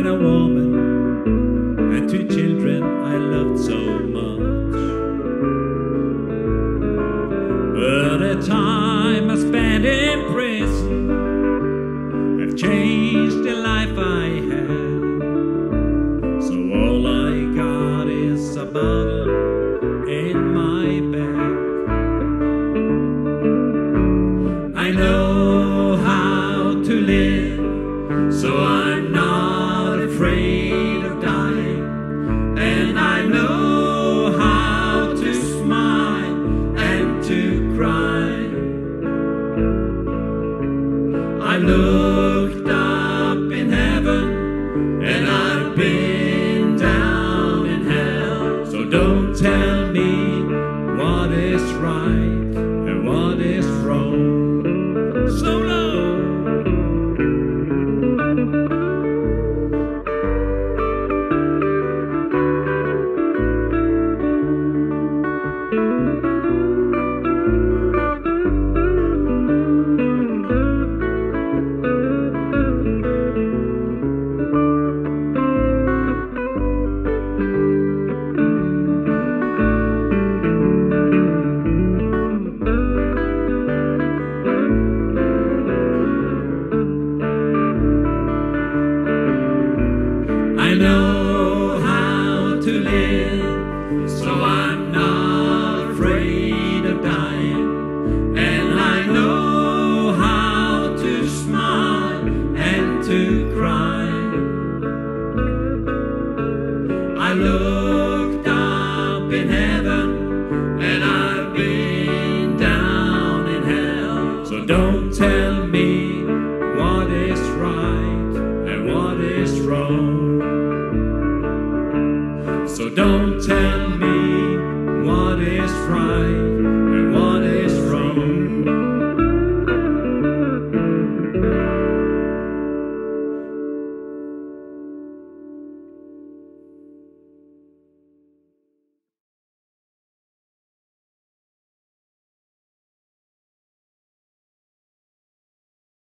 and a woman and two children I loved so much. But the time I spent in prison have changed the life I had. So all I got is a bottle in my bag. I know how to live, so I'm not afraid of dying. And I know how to smile and to cry. I looked up in heaven and I've been down in hell. So don't tell me what is right and what is wrong. So long. I know how to live, so I'm not afraid of dying. And I know how to smile and to cry. I looked up in heaven and I've been down in hell. So don't tell me what is right and what is wrong. So don't